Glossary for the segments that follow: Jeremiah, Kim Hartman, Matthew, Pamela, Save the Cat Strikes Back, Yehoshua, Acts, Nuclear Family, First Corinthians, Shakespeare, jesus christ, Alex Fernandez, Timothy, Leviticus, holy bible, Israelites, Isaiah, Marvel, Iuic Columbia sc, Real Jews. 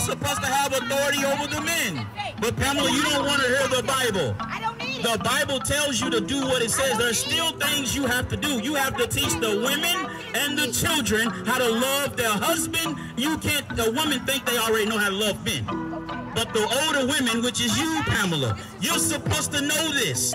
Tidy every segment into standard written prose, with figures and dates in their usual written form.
supposed to have authority over the men. But Pamela, you don't want to hear the Bible. The Bible tells you to do what it says. There's still things you have to do. You have to teach the women and the children how to love their husband. You can't, the women think they already know how to love men. But the older women, which is you, Pamela, you're supposed to know this.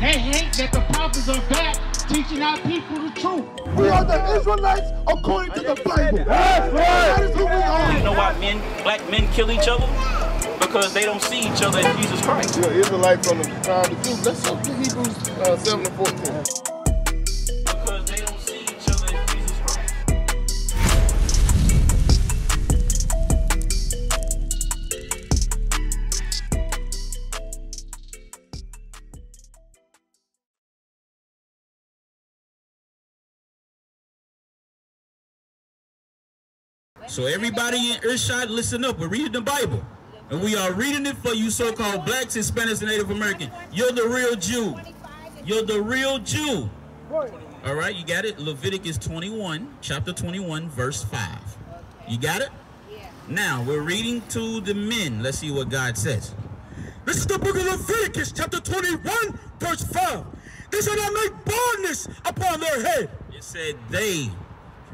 They hate that the prophets are back teaching our people the truth. We are the Israelites according to the Bible. That's right. That is who we are. You know why black men kill each other? Because they don't see each other as Jesus Christ. You're Israelite from the time of the Jews. Let's look to Hebrews 7 and 14. Because they don't see each other as Jesus So everybody in Earshot, listen up. We're reading the Bible. And we are reading it for you so-called blacks, Hispanics, and Native Americans. You're the real Jew. You're the real Jew. All right, you got it? Leviticus 21, chapter 21, verse 5. You got it? Now, we're reading to the men. Let's see what God says. This is the book of Leviticus, chapter 21, verse 5. They shall not make baldness upon their head. It said they.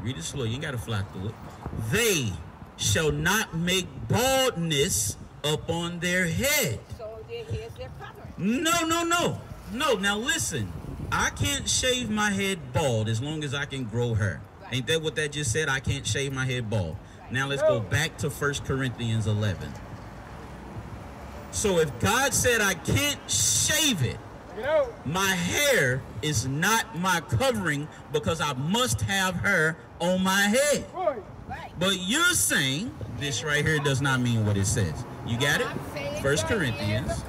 Read it slow. You ain't got to fly through it. They shall not make baldness upon their head. So their heads, they're covered. No. Now listen, I can't shave my head bald as long as I can grow hair. Right. Ain't that what that just said? I can't shave my head bald. Right. Now let's go back to First Corinthians 11. So if God said I can't shave it, my hair is not my covering because I must have hair on my head. Right. But you're saying this right here does not mean what it says. You got it? First Corinthians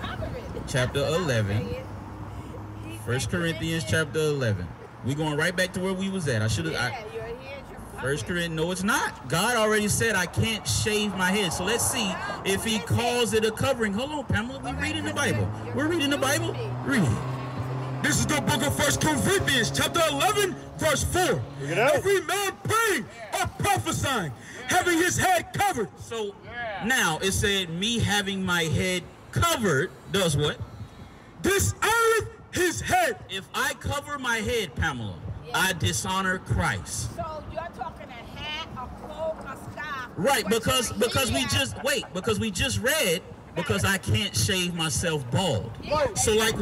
chapter 11. First Corinthians chapter 11. We're going right back to where we was at. I should have. First Corinthians. No, it's not. God already said I can't shave my head. So let's see if he calls it a covering. Hold on, Pamela. We're reading the Bible. We're reading the Bible. Read it. This is the book of First Corinthians chapter 11, verse 4. Every man praying or prophesying, having his head covered. So now it said me having my head covered does what? Dishonoreth his head. If I cover my head, Pamela, I dishonor Christ. So you're talking a hat, a cloak, a scarf. Right, because we just read, because I can't shave myself bald. Yeah. So like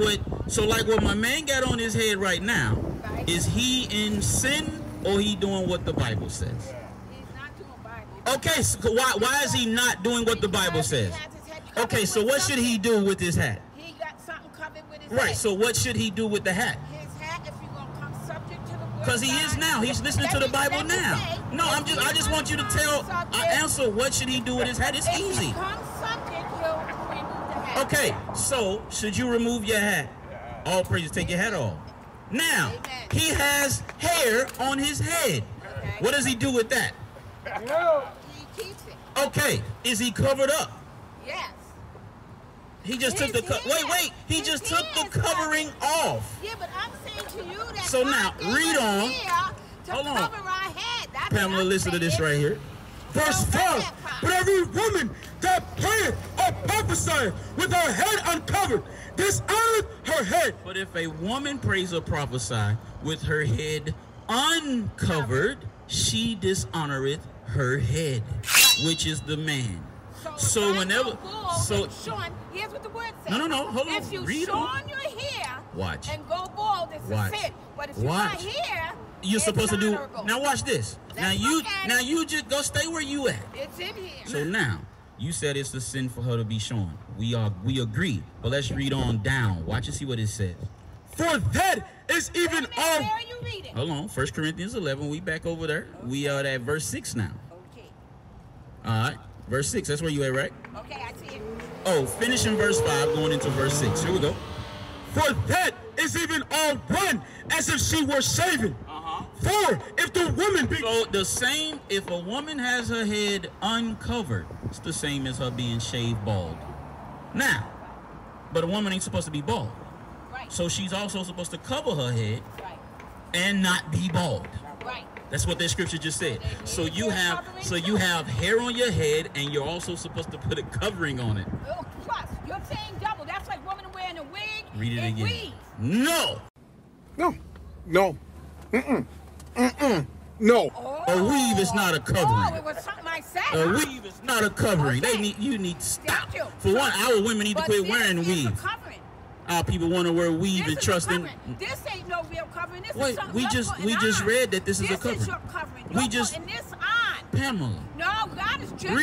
what my man got on his head right now, is he in sin or he doing what the Bible says? He's not doing Bible. Okay, so why is he not doing what the Bible says? Okay, so what should he do with his hat? He got something covered with his hat. Right, so what should he do with the hat? His hat, if you're going to come subject to the word. Because he is now. He's listening to the Bible now. No, I just want you to tell, answer what should he do with his hat? It's easy. Okay, so should you remove your hat? All praises, take your hat off. Now, he has hair on his head. What does he do with that? He keeps it. Okay, is he covered up? Yes. He just took the covering off. Yeah, but I'm saying to you that so now, read on. Hold on. Pamela, listen to this right here. Verse 5, but every woman that prayeth or prophesieth with her head uncovered, dishonoreth her head. But if a woman prays or prophesies with her head uncovered, she dishonoreth her head, which is the man. So whenever, Sean, here's what the word says. No, hold on. If you shorn your hair, watch, and go bald, it's a sin. But if you're not here, you're supposed to do. Now watch this. Now you just go stay where you at. It's in here. So now you said it's a sin for her to be shorn. We agree. But let's read on down. Watch and see what it says. For that is even all. Where are you reading? Hold on. 1 Corinthians 11. We back over there. Okay. We are at verse 6 now. Okay. All right. Verse 6. That's where you at, right? Okay, I see it. Oh, finishing verse 5, going into verse 6. Here we go. For that is even all one as if she were shaven. born, if the woman be... So the same, if a woman has her head uncovered, it's the same as her being shaved bald. Now, but a woman ain't supposed to be bald. Right. So she's also supposed to cover her head and not be bald. Right. That's what that scripture just said. So you have hair on your head, and you're also supposed to put a covering on it. Plus, you're saying double. That's like women wearing a wig. Read it again. Weeds. No. No. No. Mm-mm. Mm-mm. No. Oh, a weave is not a covering. Oh, it was something I said. A weave is not a covering. Okay. You need to stop. For one, our women need to quit wearing weaves. Our people want to wear weave and trust in. This ain't no real covering. This is something we just read that this is a covering. This is your covering. We just. Pamela. No, God is genuine.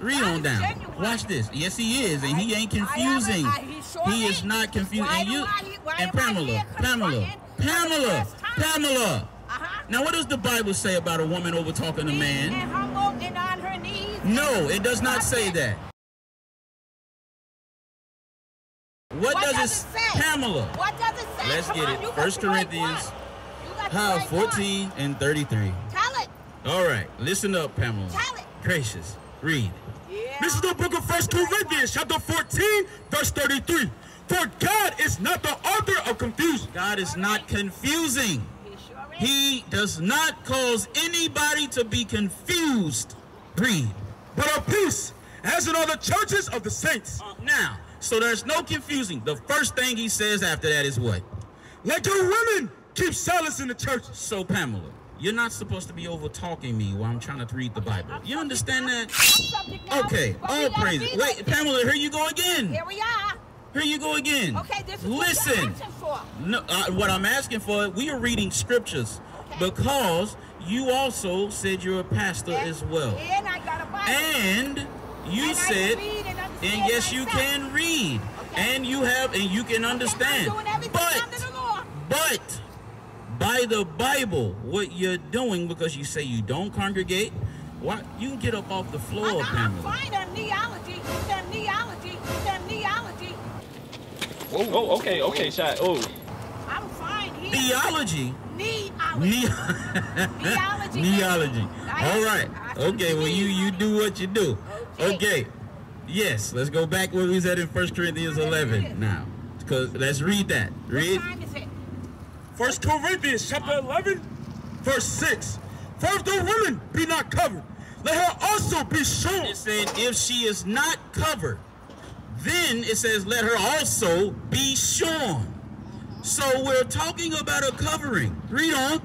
Read on down. Watch this. Yes, he is, and he ain't confusing. He is not confusing. And Pamela. Now, what does the Bible say about a woman over talking a man? And humble and on her knees. No, it does not say that. What does it say? Pamela. What does it say? Let's get it. First Corinthians 14 and 33. Tell it. All right. Listen up, Pamela. Tell it. Gracious. Read. Yeah. This is the book of First Corinthians, chapter 14, verse 33. For God is not the author of confusion. God is not confusing. He does not cause anybody to be confused. Read. But of peace, as in all the churches of the saints. Now. So there's no confusing. The first thing he says after that is what? Let your women keep silence in the church. So, Pamela, you're not supposed to be over-talking me while I'm trying to read the Bible. You understand that? Okay, all praises. Wait, Pamela, here you go again. Here we are. Here you go again. Okay, this is what you're asking for. No, what I'm asking for, we are reading scriptures because you also said you're a pastor as well. And I got a Bible. And you said... And yes, you can read, and you have, and you can understand. But by the Bible, what you're doing, because you say you don't congregate, what you can get up off the floor, Pamela. Find amneology. Oh, okay, shot. Oh, I'm fine here. Theology. Neology. All right. Okay. Well, you do what you do. Okay. Yes, let's go back where we said in 1 Corinthians 11 now. Because let's read that. Read. What time is it? 1 Corinthians chapter 11, verse 6. For if the woman be not covered, let her also be shown. It said if she is not covered, then it says let her also be shown. So we're talking about a covering. Read on.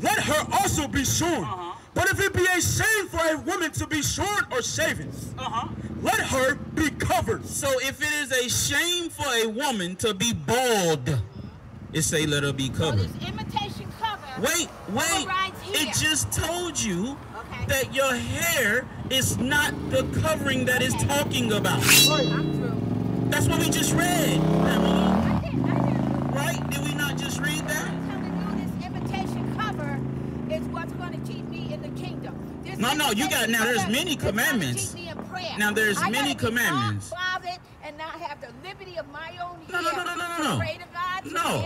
Let her also be shown. But if it be a shame for a woman to be shorn or shaven, let her be covered. So if it is a shame for a woman to be bald, it say let her be covered. So this imitation cover. Wait. It just told you that your hair is not the covering that it's talking about. I'm through. That's what we just read, Pamela. I did. Right? Did we not just read that? No, you got now. There's many commandments. Now there's many commandments. And not have the liberty of my own hair. No.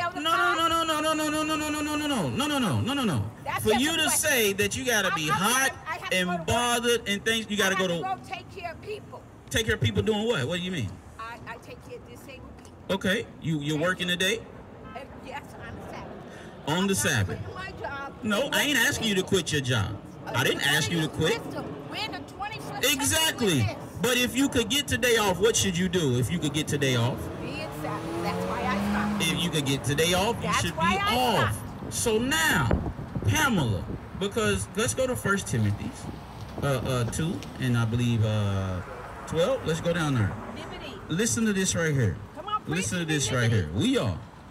For you to say that you gotta be hot and bothered and things, you gotta go to take care of people. Take care of people doing what? What do you mean? I take care of disabled people. Okay, you're working today? Yes, on the Sabbath. On the Sabbath. No, I ain't asking you to quit your job. I didn't ask you to quit. Exactly. But if you could get today off, what should you do? If you could get today off? Be in Sabbath. That's why I stopped. If you could get today off, you should be off. So now, Pamela, because let's go to 1 Timothy 2 and I believe 12. Let's go down there. Liberty. Listen to this right here. Come on, listen to this right here.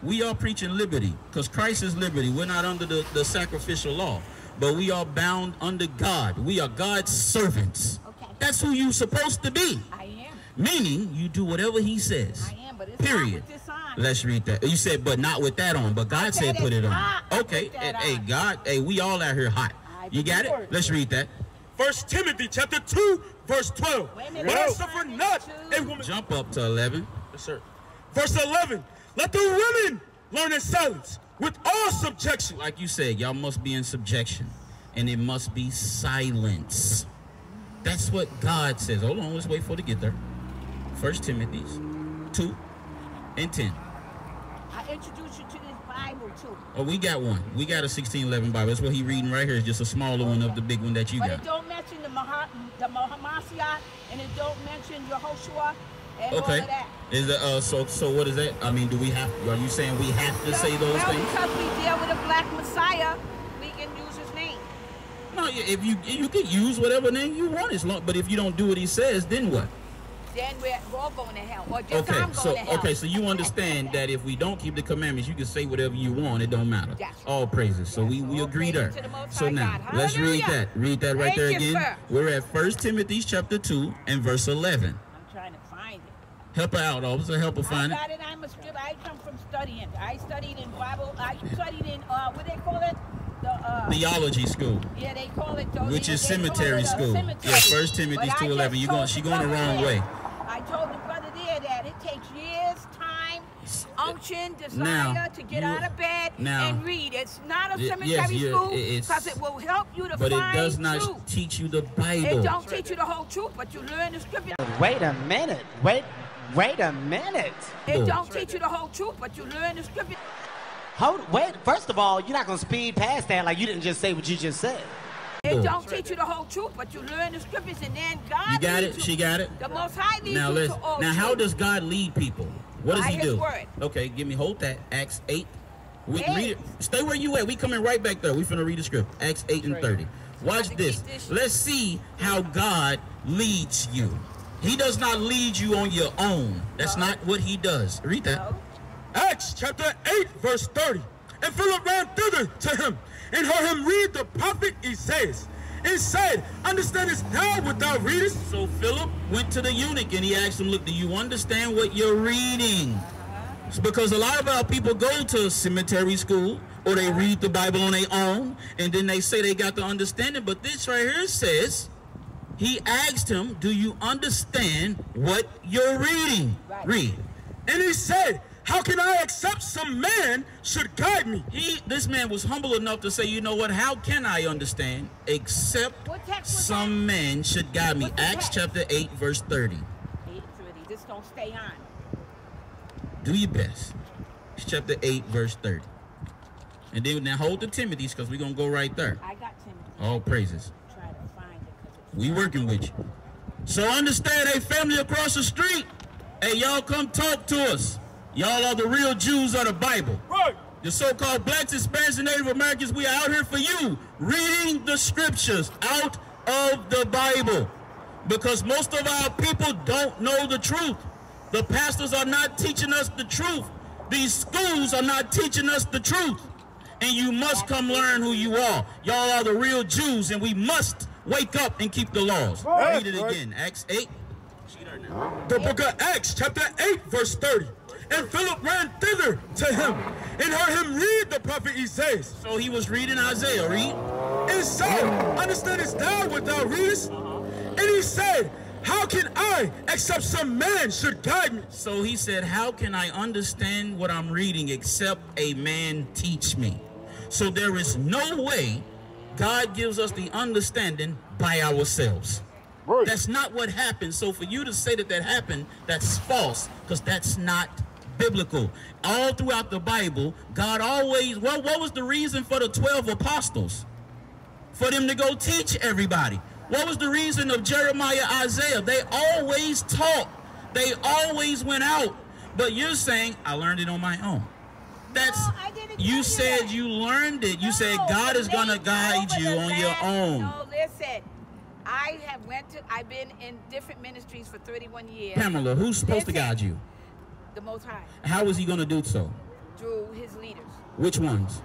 We are preaching liberty because Christ is liberty. We're not under the sacrificial law. But we are bound under God. We are God's servants. Okay. That's who you're supposed to be. I am. Meaning, you do whatever he says. I am, but it's period. Not with this on. Let's read that. You said, but not with that on. But God said put it on. Okay. Hey, God. Hey, we all out here hot. You got it? Let's read that. 1 Timothy chapter 2, verse 12. But I suffer not a woman. Jump up to 11. Yes, sir. Verse 11. Let the women learn in silence. with all subjection. Like you said, y'all must be in subjection, and it must be silence. That's what God says. Hold on, let's wait for it to get there. 1 Timothy 2:10. I introduced you to this Bible too. Oh, we got one. We got a 1611 Bible. That's what he's reading right here. It's just a smaller one of the big one that you got. But it don't mention the Mahomasiah, and it don't mention Yehoshua. Okay. Is that so what is that? I mean, do we have? Are you saying we have to say those things? Because we deal with a black Messiah, we can use his name. No, if you can use whatever name you want, as long. But if you don't do what he says, then what? Then we're all going to hell. Or just I'm going to hell. Okay, so you understand that if we don't keep the commandments, you can say whatever you want. It don't matter. Yes. All praises. So we agree there. So now let's read that. Read that right there again. We're at 1 Timothy 2:11. Help her out, officer. Help her find it. I got it. I'm a stripper. I come from studying. I studied in Bible. I studied in, what they call it? The, theology school. Yeah, they call it. Which is cemetery school. Yeah, 1 Timothy 2:11. She's going the wrong way. I told the brother there that it takes years, time, unction, desire to get out of bed and read. It's not a cemetery school because it will help you to find truth. But it does not teach you the Bible. It don't teach you the whole truth, but you learn the scripture. Wait a minute. Wait a minute. It don't teach you the whole truth, but you learn the scripture. Hold, wait. First of all, you're not going to speed past that like you didn't just say what you just said. It don't teach you the whole truth, but you learn the scriptures, and then God. You got it. She got it. The Most High leads you to all truth. Now, how does God lead people? What does He do? By His word. Okay, give me hold that. Acts 8. We read it. Stay where you at. We coming right back there. We finna read the script. Acts 8:30. Watch this. Let's see how God leads you. He does not lead you on your own. That's not what he does. Read that. Acts chapter 8:30. And Philip ran thither to him and heard him read the prophet Isaiah. And said, understandest thou what thou readest? So Philip went to the eunuch and he asked him, look, do you understand what you're reading? It's because a lot of our people go to cemetery school or they read the Bible on their own and then they say they got the understanding. But this right here says, he asked him, do you understand what you're reading? Right. Read. And he said, how can I accept some man should guide me? This man was humble enough to say, you know what? How can I understand except some man should guide me? Acts chapter 8:30. 8:30. This don't stay on. Do your best. It's chapter 8:30. And then now hold the Timothy's because we're going to go right there. I got Timothy. All praises. We working with you. So understand, hey, family across the street, hey, y'all come talk to us. Y'all are the real Jews of the Bible. Right. The so-called blacks, Hispanics, and Native Americans, we are out here for you, reading the scriptures out of the Bible. Because most of our people don't know the truth. The pastors are not teaching us the truth. These schools are not teaching us the truth. And you must come learn who you are. Y'all are the real Jews, and we must wake up and keep the laws. Right. Read it again. Acts 8. The book of Acts, chapter 8:30. And Philip ran thither to him and heard him read the prophet Isaiah. So he was reading Isaiah. Read. And said, understandest thou what thou readest? And he said, how can I except some man should guide me? So he said, how can I understand what I'm reading except a man teach me? So there is no way God gives us the understanding by ourselves. Right. That's not what happened. So for you to say that happened, that's false, because that's not biblical. All throughout the Bible, God always, well, what was the reason for the 12 apostles? For them to go teach everybody. What was the reason of Jeremiah, Isaiah? They always taught. They always went out. But you're saying, I learned it on my own. That's, you said you learned it. You said God is going to guide you on your own. No, listen. I've been in different ministries for 31 years. Pamela, who's supposed to guide you? The Most High. How is he going to do so? Through his leaders. Which ones?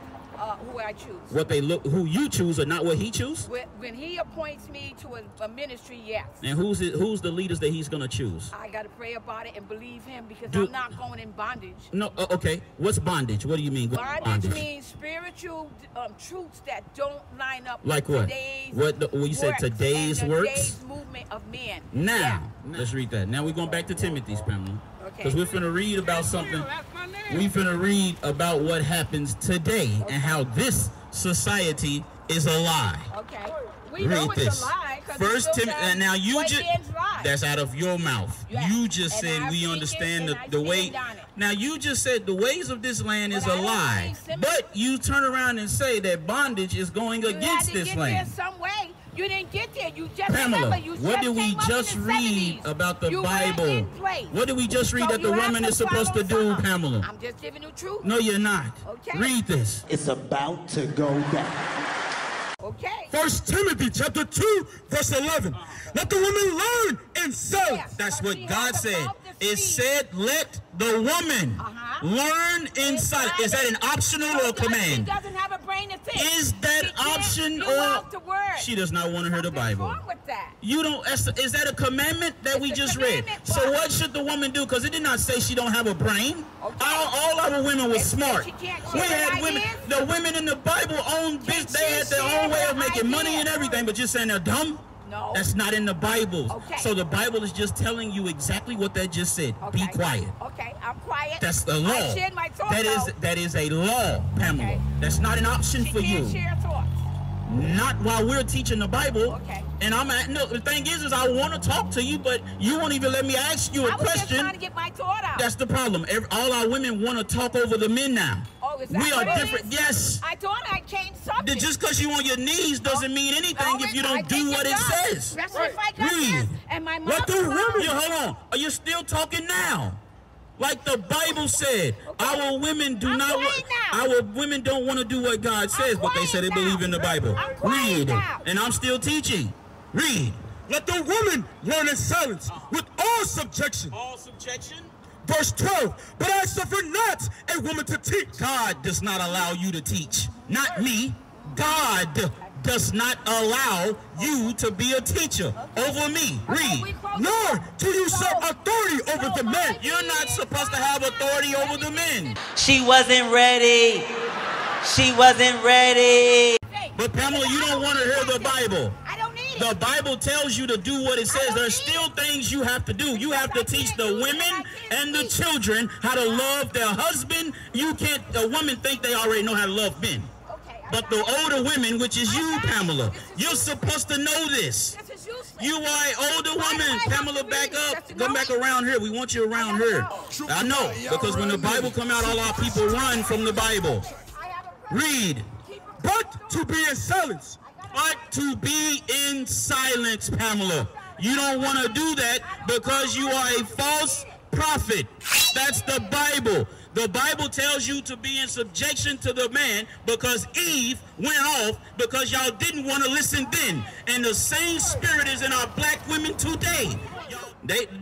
Who I choose. Who you choose, or not what he chooses? When he appoints me to a ministry, yes. And who's the leaders that he's going to choose? I got to pray about it and believe him, because I'm not going in bondage. No, okay. What's bondage? What do you mean? Bondage means spiritual truths that don't line up. Like what? Today's movement of men. Now, let's read that. Now we're going back to Timothy's, Pamela. Okay. Because we're going to read about something. That's my name. we're going to read about what happens today and how this society is a lie. Okay. We read know it's this. A lie. First Timothy. Now you just—that's out of your mouth. Yeah. You just and said I we understand the way. Now you just said the ways of this land is a lie, but you turn around and say that bondage is going against this land. Some way. You didn't get there. You just Pamela, remember, you what did we just read 70s. About the you Bible? What did we just read so that the woman is supposed to do, Pamela? I'm just giving you truth. No, you're not. Okay. Read this. It's about to go down. Okay. First Timothy chapter 2, verse 11. Let the woman learn and serve. Yeah. That's what God said. It said, let the woman learn and serve. Is that an optional or command? She doesn't have a brain to think. Is that option or she does not want to hear the Bible? What's wrong with that? You don't. Is that a commandment that we just read? So what should the woman do? Because it did not say she don't have a brain. Okay. All our women were smart. We had women. The women in the Bible owned business. They had their own way of making money and everything. But you're saying they're dumb. No. That's not in the Bible. Okay. So the Bible is just telling you exactly what that just said. Okay. Be quiet. Okay, I'm quiet. That's the law. I shared my thoughts. That is a law, Pamela. Okay. That's not an option for you. She can't share thoughts. Not while we're teaching the Bible. Okay. And I'm at, no. The thing is I want to talk to you, but you won't even let me ask you a question. I was just trying to get my thought out. That's the problem. All our women want to talk over the men now. We are different. Yes. I thought I came something. Just because you on your knees doesn't mean anything if you don't do what it says. That's right. Read. And my mom. Let the women. Hold on. Are you still talking now? Like the Bible said, okay. Our women do our women don't want to do what God says, but they say they believe in the Bible. Read. Now. And I'm still teaching. Read. Let the woman learn in silence with all subjection. All subjection. Verse 12, but I suffer not a woman to teach. God does not allow you to teach. Not me. God does not allow you to be a teacher over me. Read. Nor do you serve authority over the men. You're not supposed to have authority over the men. She wasn't ready. She wasn't ready. But Pamela, you don't want to hear the Bible. The Bible tells you to do what it says. There's still things you have to do. You have to teach the women and the children how to love their husband. You can't, the women think they already know how to love men. But the older women, which is you, Pamela, you're supposed to know this. You are an older woman. Pamela, back up. Come back around here. We want you around here. I know, because when the Bible come out, all our people run from the Bible. Read. But to be in silence. But to be in silence, Pamela. You don't want to do that because you are a false prophet. That's the Bible. The Bible tells you to be in subjection to the man because Eve went off because y'all didn't want to listen then. And the same spirit is in our black women today.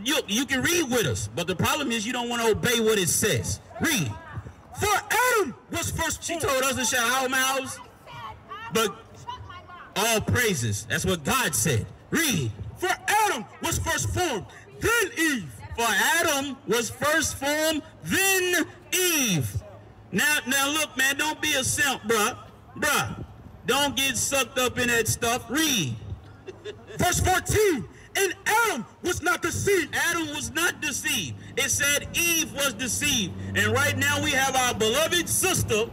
You can read with us, but the problem is you don't want to obey what it says. Read. For Adam was first. She told us to shut our mouths. But all praises. That's what God said. Read. For Adam was first formed, then Eve. For Adam was first formed, then Eve. Now look, man, don't be a simp, bruh. Bruh. Don't get sucked up in that stuff. Read. Verse 14. And Adam was not deceived. Adam was not deceived. It said Eve was deceived. And right now we have our beloved sister,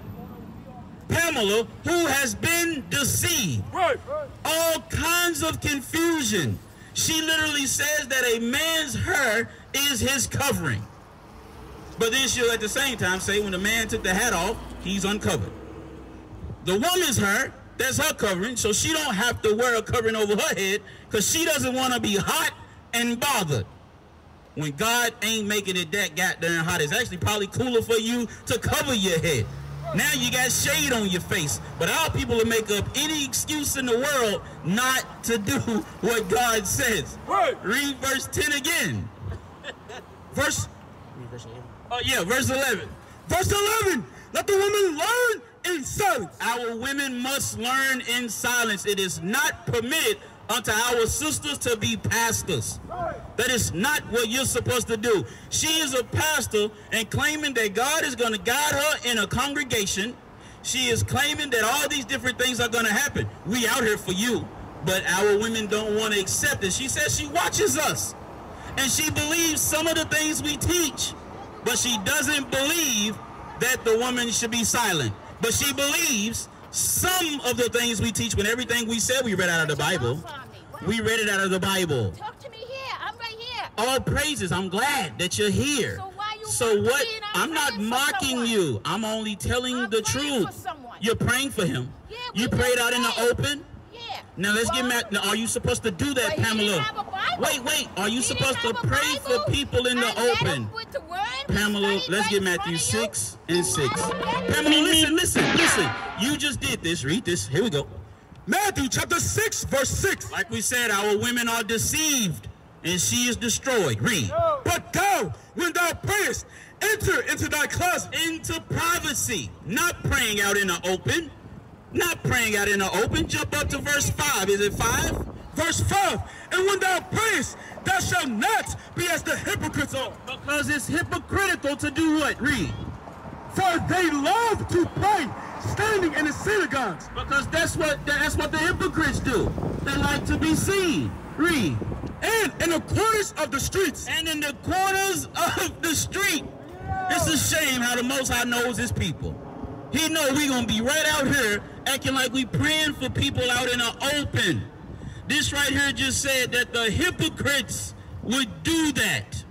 Pamela, who has been deceived. Right. All kinds of confusion. She literally says that a man's hair is his covering. But then she'll at the same time say when the man took the hat off, he's uncovered. The woman's hair, that's her covering, so she don't have to wear a covering over her head because she doesn't want to be hot and bothered. When God ain't making it that goddamn hot, it's actually probably cooler for you to cover your head. Now you got shade on your face. But our people will make up any excuse in the world not to do what God says. Right. Read verse 10 again. Verse 11. Verse 11. Let the woman learn in silence. Our women must learn in silence. It is not permitted unto our sisters to be pastors. Right. That is not what you're supposed to do. She is a pastor and claiming that God is going to guide her in a congregation. She is claiming that all these different things are going to happen. We out here for you, but our women don't want to accept it. She says she watches us and she believes some of the things we teach, but she doesn't believe that the woman should be silent, but she believes some of the things we teach. When everything we said we read out of the Bible, we read it out of the Bible. Talk to me here. I'm right here. All praises. I'm glad that you're here. So what? I'm not mocking you. I'm only telling the truth. You're praying for him. You prayed out in the open. Now let's get mad. Now, are you supposed to do that, Pamela? Wait. Are you supposed to pray for people in the open? Pamela, let's get Matthew 6 and 6. Pamela, listen. You just did this. Read this. Here we go. Matthew chapter 6, verse 6. Like we said, our women are deceived, and she is destroyed. Read. But thou, when thou prayest, enter into thy closet. Into privacy. Not praying out in the open. Jump up to verse 5. Is it 5? Verse 5. And when thou prayest, thou shalt not be as the hypocrites are. Because it's hypocritical to do what? Read. For they love to pray standing in the synagogues. Because that's what the hypocrites do. They like to be seen. Read. And in the corners of the streets. It's a shame how the Most High knows his people. He know we gonna be right out here acting like we praying for people out in the open. This right here just said that the hypocrites would do that.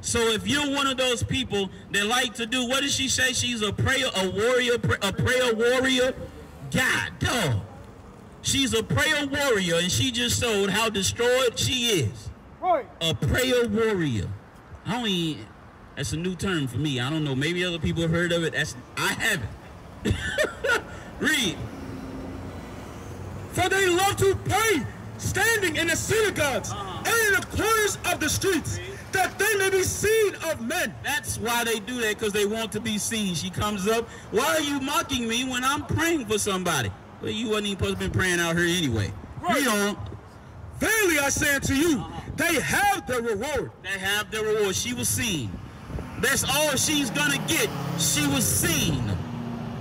So if you're one of those people that like to do, what did she say? She's a prayer warrior. God, dog. She's a prayer warrior, and she just showed how destroyed she is. Right. A prayer warrior. That's a new term for me. I don't know. Maybe other people have heard of it. I haven't. Read. For they love to pray standing in the synagogues and in the corners of the streets, that they may be seen of men. That's why they do that, because they want to be seen. She comes up, why are you mocking me when I'm praying for somebody? Well, you wasn't even supposed to be praying out here anyway. Right. Read on. Verily I say unto you, they have their reward. She was seen. That's all she's going to get. She was seen.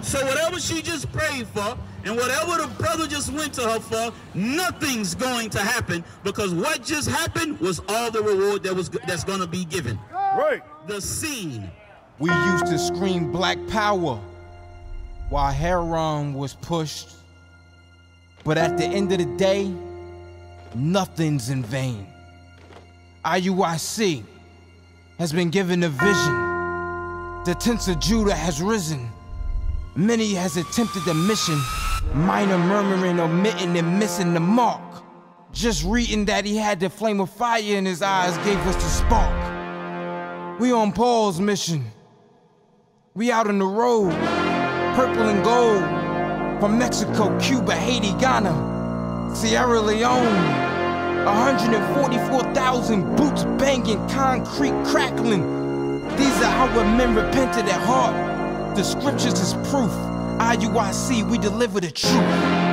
So whatever she just prayed for and whatever the brother just went to her for, nothing's going to happen, because what just happened was all the reward that's going to be given. Right. The scene. We used to scream black power while Heron was pushed. But at the end of the day, nothing's in vain. IUIC has been given a vision. The tents of Judah has risen. Many has attempted the mission, minor murmuring, omitting, and missing the mark. Just reading that he had the flame of fire in his eyes gave us the spark. We on Paul's mission. We out on the road, purple and gold. From Mexico, Cuba, Haiti, Ghana, Sierra Leone. 144,000 boots banging, concrete crackling. These are our men repented at heart. The scriptures is proof. IUIC, we deliver the truth.